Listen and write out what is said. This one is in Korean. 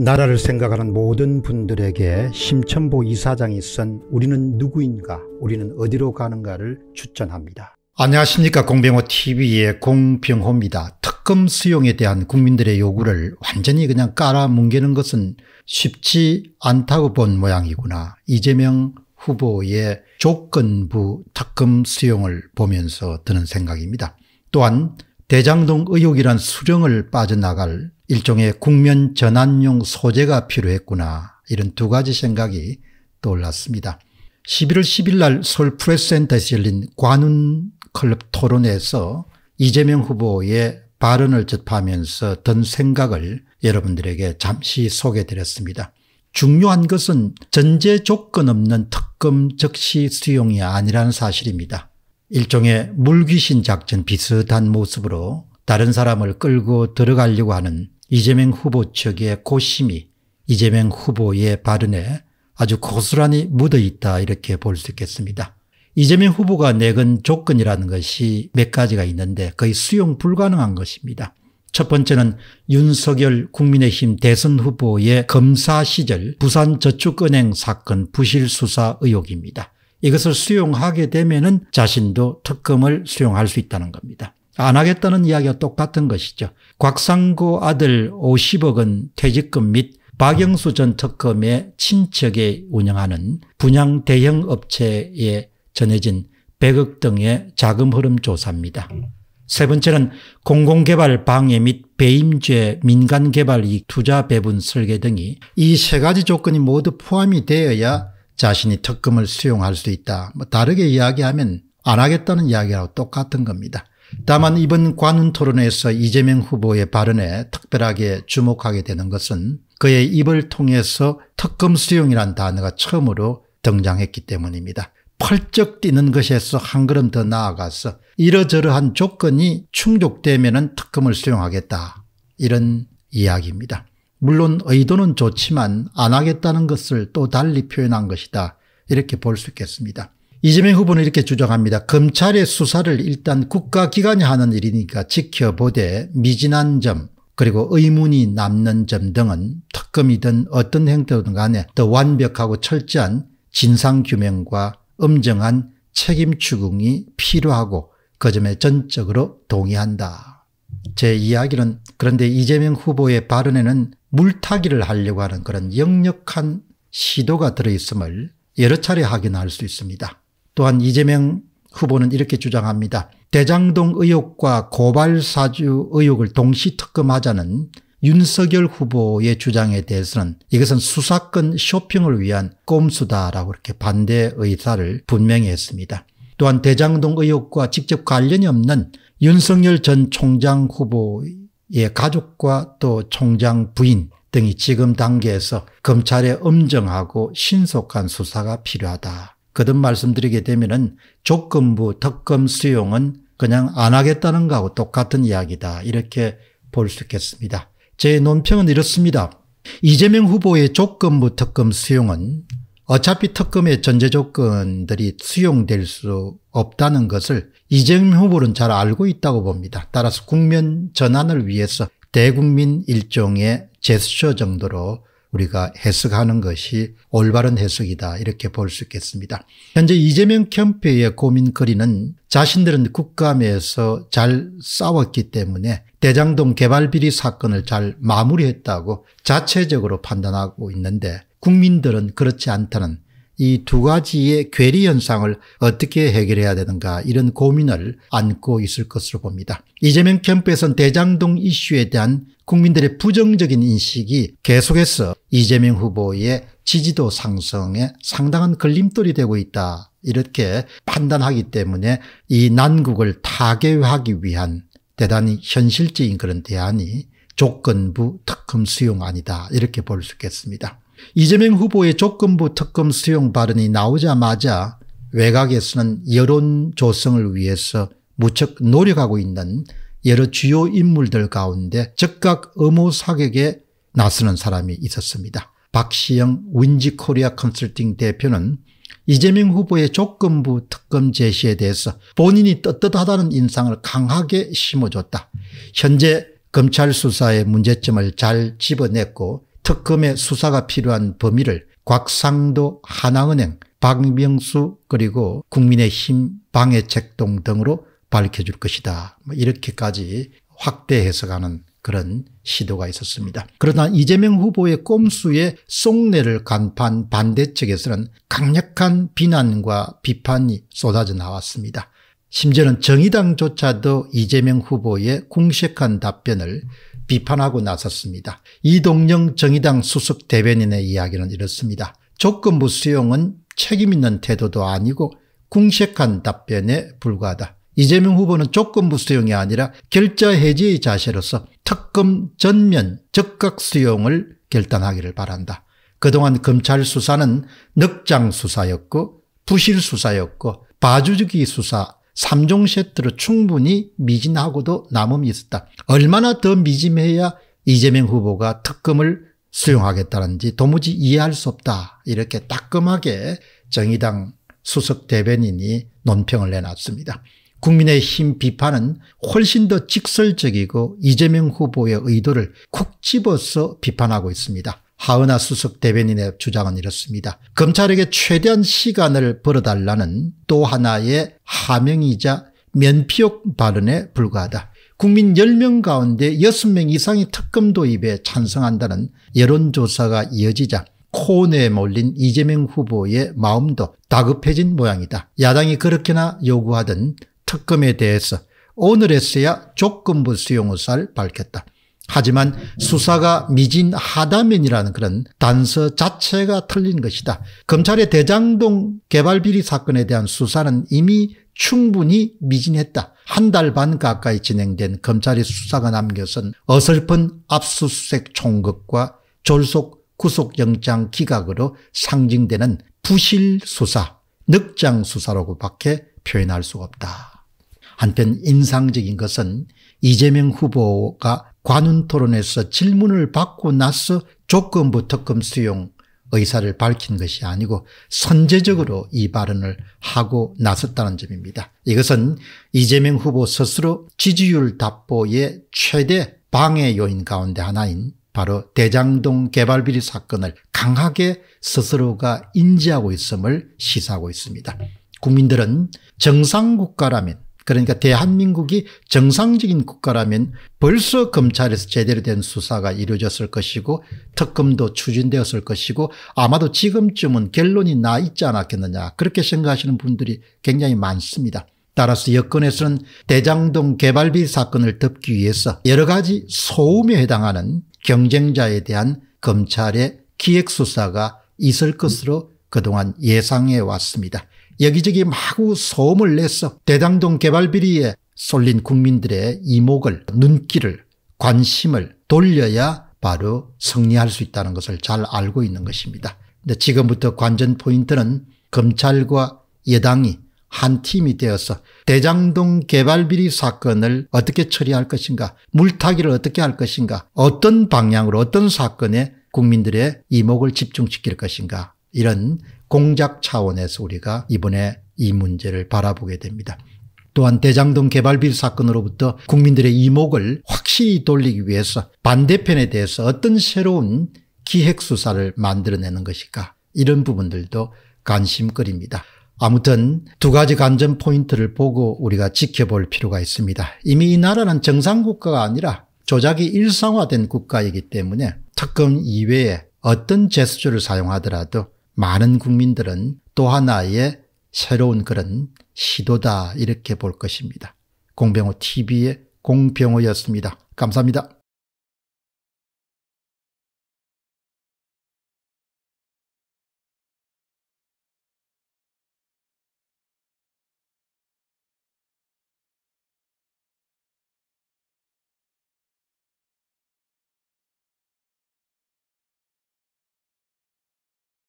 나라를 생각하는 모든 분들에게 심천보 이사장이 쓴 우리는 누구인가, 우리는 어디로 가는가를 추천합니다. 안녕하십니까, 공병호TV의 공병호입니다. 특검 수용에 대한 국민들의 요구를 완전히 그냥 깔아뭉개는 것은 쉽지 않다고 본 모양이구나. 이재명 후보의 조건부 특검 수용을 보면서 드는 생각입니다. 또한 대장동 의혹이란 수렁을 빠져나갈 일종의 국면 전환용 소재가 필요했구나, 이런 두 가지 생각이 떠올랐습니다. 11월 10일 날 서울 프레스센터에서 열린 관훈 클럽 토론에서 이재명 후보의 발언을 접하면서 든 생각을 여러분들에게 잠시 소개드렸습니다. 중요한 것은 전제 조건 없는 특검 적시 수용이 아니라는 사실입니다. 일종의 물귀신 작전 비슷한 모습으로 다른 사람을 끌고 들어가려고 하는 이재명 후보 측의 고심이 이재명 후보의 발언에 아주 고스란히 묻어있다, 이렇게 볼 수 있겠습니다. 이재명 후보가 내건 조건이라는 것이 몇 가지가 있는데 거의 수용 불가능한 것입니다. 첫 번째는 윤석열 국민의힘 대선 후보의 검사 시절 부산저축은행 사건 부실수사 의혹입니다. 이것을 수용하게 되면은 자신도 특검을 수용할 수 있다는 겁니다. 안 하겠다는 이야기와 똑같은 것이죠. 곽상구 아들 50억 원 퇴직금 및 박영수 전 특검의 친척이 운영하는 분양 대형업체에 전해진 100억 등의 자금 흐름 조사입니다. 세 번째는 공공개발 방해 및 배임죄, 민간개발이익 투자 배분 설계 등이 이 세 가지 조건이 모두 포함이 되어야 자신이 특검을 수용할 수 있다. 뭐 다르게 이야기하면 안 하겠다는 이야기하고 똑같은 겁니다. 다만 이번 관훈 토론에서 이재명 후보의 발언에 특별하게 주목하게 되는 것은 그의 입을 통해서 특검 수용이라는 단어가 처음으로 등장했기 때문입니다. 펄쩍 뛰는 것에서 한 걸음 더 나아가서 이러저러한 조건이 충족되면은 특검을 수용하겠다, 이런 이야기입니다. 물론 의도는 좋지만 안 하겠다는 것을 또 달리 표현한 것이다, 이렇게 볼 수 있겠습니다. 이재명 후보는 이렇게 주장합니다. 검찰의 수사를 일단 국가기관이 하는 일이니까 지켜보되 미진한 점, 그리고 의문이 남는 점 등은 특검이든 어떤 행태든 간에 더 완벽하고 철저한 진상규명과 엄정한 책임 추궁이 필요하고 그 점에 전적으로 동의한다. 제 이야기는 그런데 이재명 후보의 발언에는 물타기를 하려고 하는 그런 역력한 시도가 들어있음을 여러 차례 확인할 수 있습니다. 또한 이재명 후보는 이렇게 주장합니다. 대장동 의혹과 고발사주 의혹을 동시 특검하자는 윤석열 후보의 주장에 대해서는 이것은 수사권 쇼핑을 위한 꼼수다라고 이렇게 반대 의사를 분명히 했습니다. 또한 대장동 의혹과 직접 관련이 없는 윤석열 전 총장 후보의 가족과 또 총장 부인 등이 지금 단계에서 검찰의 엄정하고 신속한 수사가 필요하다. 거듭 말씀드리게 되면은 조건부 특검 수용은 그냥 안 하겠다는 거하고 똑같은 이야기다, 이렇게 볼 수 있겠습니다. 제 논평은 이렇습니다. 이재명 후보의 조건부 특검 수용은 어차피 특검의 전제 조건들이 수용될 수 없다는 것을 이재명 후보는 잘 알고 있다고 봅니다. 따라서 국면 전환을 위해서 대국민 일종의 제스처 정도로 우리가 해석하는 것이 올바른 해석이다, 이렇게 볼 수 있겠습니다. 현재 이재명 캠프의 고민거리는 자신들은 국감에서 잘 싸웠기 때문에 대장동 개발비리 사건을 잘 마무리했다고 자체적으로 판단하고 있는데 국민들은 그렇지 않다는 이 두 가지의 괴리 현상을 어떻게 해결해야 되는가, 이런 고민을 안고 있을 것으로 봅니다. 이재명 캠프에서는 대장동 이슈에 대한 국민들의 부정적인 인식이 계속해서 이재명 후보의 지지도 상승에 상당한 걸림돌이 되고 있다, 이렇게 판단하기 때문에 이 난국을 타개하기 위한 대단히 현실적인 그런 대안이 조건부 특검 수용안이다, 이렇게 볼 수 있겠습니다. 이재명 후보의 조건부 특검 수용 발언이 나오자마자 외곽에서는 여론 조성을 위해서 무척 노력하고 있는 여러 주요 인물들 가운데 즉각 음호 사격에 나서는 사람이 있었습니다. 박시영 윈지 코리아 컨설팅 대표는 이재명 후보의 조건부 특검 제시에 대해서 본인이 떳떳하다는 인상을 강하게 심어줬다. 현재 검찰 수사의 문제점을 잘 집어냈고 특검의 수사가 필요한 범위를 곽상도 하나은행, 박명수 그리고 국민의힘 방해책동 등으로 밝혀줄 것이다. 이렇게까지 확대해서 가는 그런 시도가 있었습니다. 그러나 이재명 후보의 꼼수에 속내를 간판 반대측에서는 강력한 비난과 비판이 쏟아져 나왔습니다. 심지어는 정의당조차도 이재명 후보의 공식한 답변을 비판하고 나섰습니다. 이동영 정의당 수석 대변인의 이야기는 이렇습니다. 조건부 수용은 책임 있는 태도도 아니고 공식한 답변에 불과하다. 이재명 후보는 조건부 수용이 아니라 결자 해지의 자세로서 특검 전면 적각 수용을 결단하기를 바란다. 그동안 검찰 수사는 넉장 수사였고 부실 수사였고 봐주기 수사 3종 세트로 충분히 미진하고도 남음이 있었다. 얼마나 더 미진해야 이재명 후보가 특검을 수용하겠다는지 도무지 이해할 수 없다. 이렇게 따끔하게 정의당 수석 대변인이 논평을 내놨습니다. 국민의힘 비판은 훨씬 더 직설적이고 이재명 후보의 의도를 콕 집어서 비판하고 있습니다. 하은하 수석 대변인의 주장은 이렇습니다. 검찰에게 최대한 시간을 벌어달라는 또 하나의 하명이자 면피용 발언에 불과하다. 국민 10명 가운데 6명 이상이 특검 도입에 찬성한다는 여론조사가 이어지자 코너에 몰린 이재명 후보의 마음도 다급해진 모양이다. 야당이 그렇게나 요구하던 특검에 대해서 오늘에서야 조건부 수용 의사를 밝혔다. 하지만 수사가 미진하다면이라는 그런 단서 자체가 틀린 것이다. 검찰의 대장동 개발 비리 사건에 대한 수사는 이미 충분히 미진했다. 한 달 반 가까이 진행된 검찰의 수사가 남겨선 어설픈 압수수색 총극과 졸속 구속영장 기각으로 상징되는 부실 수사, 늑장 수사라고 밖에 표현할 수가 없다. 한편 인상적인 것은 이재명 후보가 관훈토론에서 질문을 받고 나서 조건부 특검 수용 의사를 밝힌 것이 아니고 선제적으로 이 발언을 하고 나섰다는 점입니다. 이것은 이재명 후보 스스로 지지율 답보의 최대 방해 요인 가운데 하나인 바로 대장동 개발비리 사건을 강하게 스스로가 인지하고 있음을 시사하고 있습니다. 국민들은 정상국가라면, 그러니까 대한민국이 정상적인 국가라면 벌써 검찰에서 제대로 된 수사가 이루어졌을 것이고 특검도 추진되었을 것이고 아마도 지금쯤은 결론이 나 있지 않았겠느냐, 그렇게 생각하시는 분들이 굉장히 많습니다. 따라서 여권에서는 대장동 개발비 사건을 덮기 위해서 여러 가지 소음에 해당하는 경쟁자에 대한 검찰의 기획수사가 있을 것으로 그동안 예상해 왔습니다. 여기저기 마구 소음을 내서 대장동 개발비리에 쏠린 국민들의 이목을, 눈길을, 관심을 돌려야 바로 승리할 수 있다는 것을 잘 알고 있는 것입니다. 근데 지금부터 관전 포인트는 검찰과 여당이 한 팀이 되어서 대장동 개발비리 사건을 어떻게 처리할 것인가, 물타기를 어떻게 할 것인가, 어떤 방향으로 어떤 사건에 국민들의 이목을 집중시킬 것인가, 이런 공작 차원에서 우리가 이번에 이 문제를 바라보게 됩니다. 또한 대장동 개발비리 사건으로부터 국민들의 이목을 확실히 돌리기 위해서 반대편에 대해서 어떤 새로운 기획수사를 만들어내는 것일까, 이런 부분들도 관심거리입니다. 아무튼 두 가지 관전 포인트를 보고 우리가 지켜볼 필요가 있습니다. 이미 이 나라는 정상국가가 아니라 조작이 일상화된 국가이기 때문에 특검 이외에 어떤 제스처를 사용하더라도 많은 국민들은 또 하나의 새로운 그런 시도다, 이렇게 볼 것입니다. 공병호 TV의 공병호였습니다. 감사합니다.